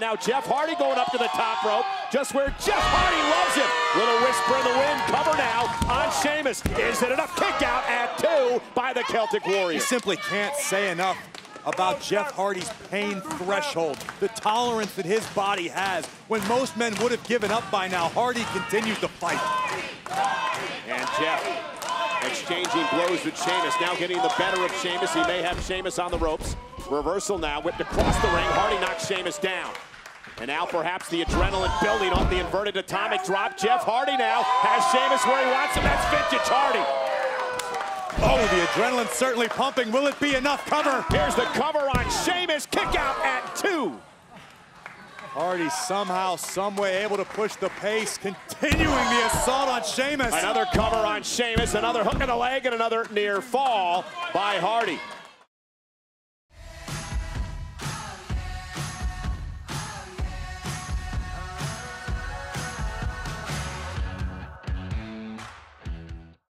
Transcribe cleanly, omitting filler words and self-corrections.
Now Jeff Hardy going up to the top rope, just where Jeff Hardy loves him. Little Whisper in the Wind cover now on Sheamus. Is it enough? Kick out at 2 by the Celtic Warrior. You simply can't say enough about Jeff Hardy's pain threshold, the tolerance that his body has. When most men would have given up by now, Hardy continues to fight. And Jeff exchanging blows with Sheamus, now getting the better of Sheamus. He may have Sheamus on the ropes. Reversal now, whipped across the ring. Hardy knocks Sheamus down. And now perhaps the adrenaline building off the inverted atomic drop. Jeff Hardy now has Sheamus where he wants him. That's vintage Hardy. Oh, the adrenaline certainly pumping. Will it be enough cover? Here's the cover on Sheamus. Kick out at 2. Hardy somehow, someway able to push the pace, continuing the assault on Sheamus. Another cover on Sheamus, another hook in the leg, and another near fall by Hardy.